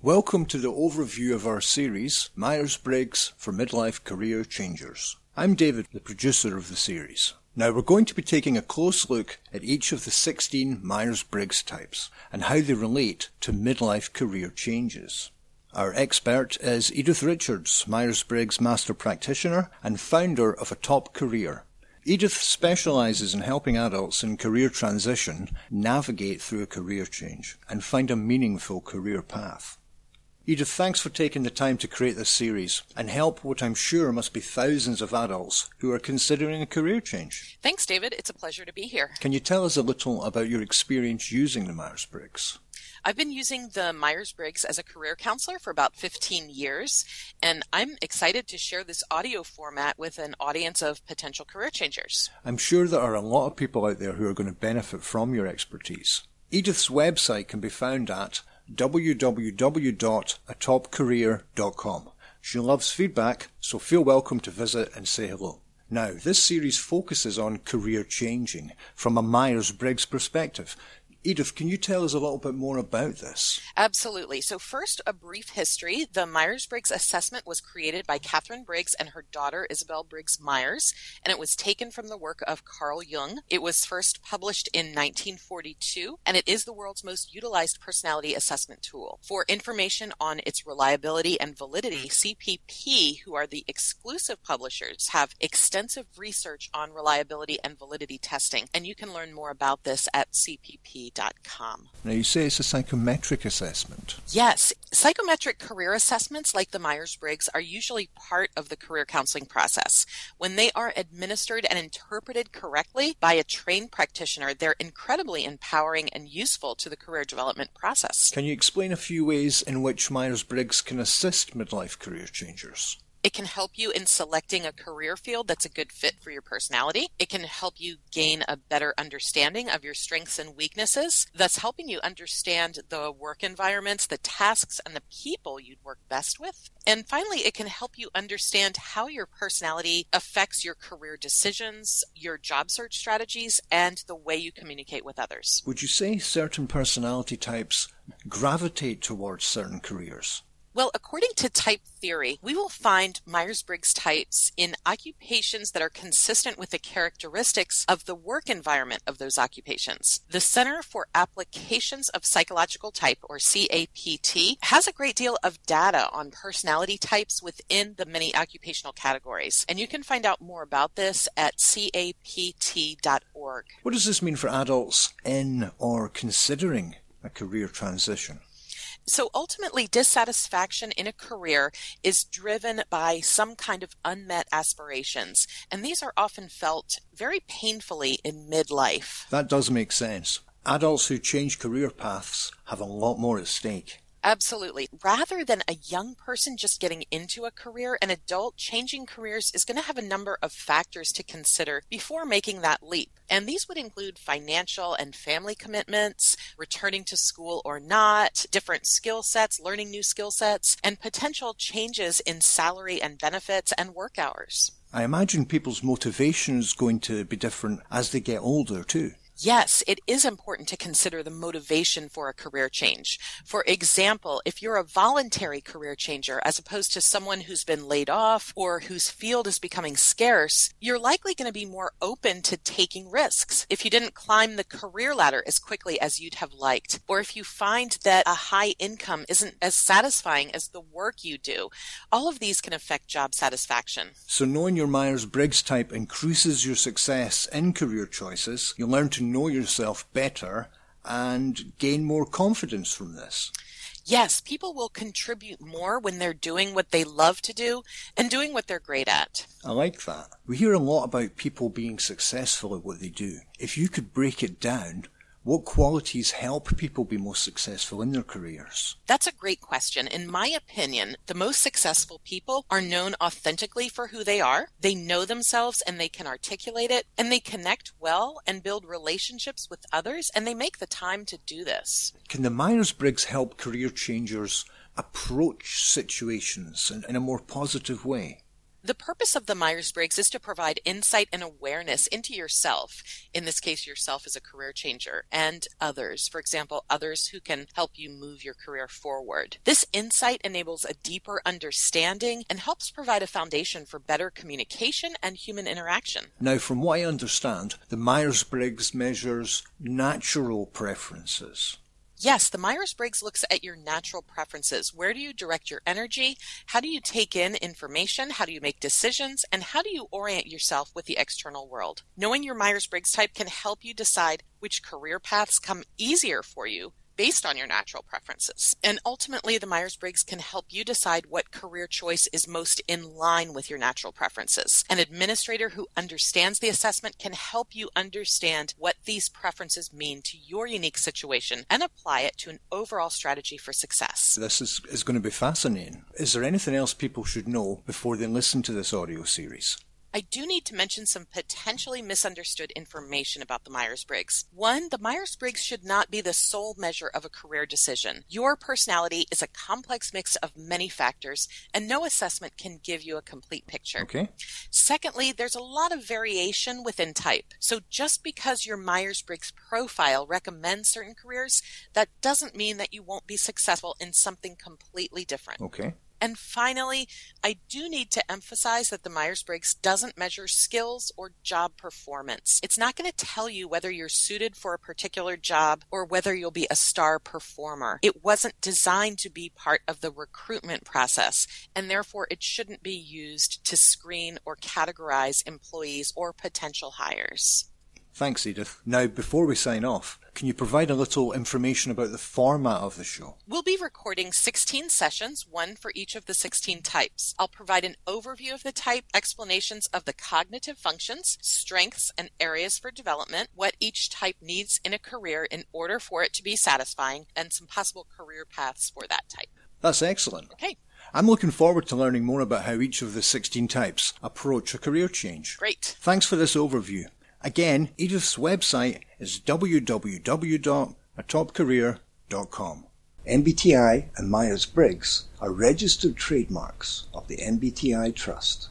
Welcome to the overview of our series, Myers-Briggs for Midlife Career Changers. I'm David, the producer of the series. Now we're going to be taking a close look at each of the 16 Myers-Briggs types and how they relate to midlife career changes. Our expert is Edythe Richards, Myers-Briggs Master Practitioner and founder of A Top Career. Edythe specialises in helping adults in career transition navigate through a career change and find a meaningful career path. Edythe, thanks for taking the time to create this series and help what I'm sure must be thousands of adults who are considering a career change. Thanks, David. It's a pleasure to be here. Can you tell us a little about your experience using the Myers-Briggs? I've been using the Myers-Briggs as a career counselor for about 15 years, and I'm excited to share this audio format with an audience of potential career changers. I'm sure there are a lot of people out there who are going to benefit from your expertise. Edythe's website can be found at www.atopcareer.com. She loves feedback, so feel welcome to visit and say hello. Now, this series focuses on career changing from a Myers-Briggs perspective. Edythe, can you tell us a little bit more about this? Absolutely. So first, a brief history. The Myers-Briggs assessment was created by Katherine Briggs and her daughter, Isabel Briggs Myers, and it was taken from the work of Carl Jung. It was first published in 1942, and it is the world's most utilized personality assessment tool. For information on its reliability and validity, CPP, who are the exclusive publishers, have extensive research on reliability and validity testing, and you can learn more about this at CPP. Now, you say it's a psychometric assessment. Yes. Psychometric career assessments like the Myers-Briggs are usually part of the career counseling process. When they are administered and interpreted correctly by a trained practitioner, they're incredibly empowering and useful to the career development process. Can you explain a few ways in which Myers-Briggs can assist midlife career changers? It can help you in selecting a career field that's a good fit for your personality. It can help you gain a better understanding of your strengths and weaknesses, thus helping you understand the work environments, the tasks, and the people you'd work best with. And finally, it can help you understand how your personality affects your career decisions, your job search strategies, and the way you communicate with others. Would you say certain personality types gravitate towards certain careers? Well, according to type theory, we will find Myers-Briggs types in occupations that are consistent with the characteristics of the work environment of those occupations. The Center for Applications of Psychological Type, or CAPT, has a great deal of data on personality types within the many occupational categories. And you can find out more about this at capt.org. What does this mean for adults in or considering a career transition? So ultimately, dissatisfaction in a career is driven by some kind of unmet aspirations, and these are often felt very painfully in midlife. That does make sense. Adults who change career paths have a lot more at stake. Absolutely. Rather than a young person just getting into a career, an adult changing careers is going to have a number of factors to consider before making that leap. And these would include financial and family commitments, returning to school or not, different skill sets, learning new skill sets, and potential changes in salary and benefits and work hours. I imagine people's motivation is going to be different as they get older too. Yes, it is important to consider the motivation for a career change. For example, if you're a voluntary career changer as opposed to someone who's been laid off or whose field is becoming scarce, you're likely going to be more open to taking risks. If you didn't climb the career ladder as quickly as you'd have liked, or if you find that a high income isn't as satisfying as the work you do, all of these can affect job satisfaction. So knowing your Myers-Briggs type increases your success in career choices. You'll learn to know yourself better and gain more confidence from this. Yes, people will contribute more when they're doing what they love to do and doing what they're great at. I like that. We hear a lot about people being successful at what they do. If you could break it down, what qualities help people be most successful in their careers? That's a great question. In my opinion, the most successful people are known authentically for who they are. They know themselves and they can articulate it, and they connect well and build relationships with others, and they make the time to do this. Can the Myers-Briggs help career changers approach situations in a more positive way? The purpose of the Myers-Briggs is to provide insight and awareness into yourself, in this case yourself as a career changer, and others, for example, others who can help you move your career forward. This insight enables a deeper understanding and helps provide a foundation for better communication and human interaction. Now, from what I understand, the Myers-Briggs measures natural preferences. Yes, the Myers-Briggs looks at your natural preferences. Where do you direct your energy? How do you take in information? How do you make decisions? And how do you orient yourself with the external world? Knowing your Myers-Briggs type can help you decide which career paths come easier for you based on your natural preferences. And ultimately, the Myers-Briggs can help you decide what career choice is most in line with your natural preferences. An administrator who understands the assessment can help you understand what these preferences mean to your unique situation and apply it to an overall strategy for success. This is going to be fascinating. Is there anything else people should know before they listen to this audio series? I do need to mention some potentially misunderstood information about the Myers-Briggs. One, the Myers-Briggs should not be the sole measure of a career decision. Your personality is a complex mix of many factors, and no assessment can give you a complete picture. Okay. Secondly, there's a lot of variation within type. So just because your Myers-Briggs profile recommends certain careers, that doesn't mean that you won't be successful in something completely different. Okay. And finally, I do need to emphasize that the Myers-Briggs doesn't measure skills or job performance. It's not going to tell you whether you're suited for a particular job or whether you'll be a star performer. It wasn't designed to be part of the recruitment process, and therefore it shouldn't be used to screen or categorize employees or potential hires. Thanks, Edythe. Now, before we sign off, can you provide a little information about the format of the show? We'll be recording 16 sessions, one for each of the 16 types. I'll provide an overview of the type, explanations of the cognitive functions, strengths, and areas for development, what each type needs in a career in order for it to be satisfying, and some possible career paths for that type. That's excellent. Okay. I'm looking forward to learning more about how each of the 16 types approach a career change. Great. Thanks for this overview. Again, Edythe's website is www.atopcareer.com. MBTI and Myers-Briggs are registered trademarks of the MBTI Trust.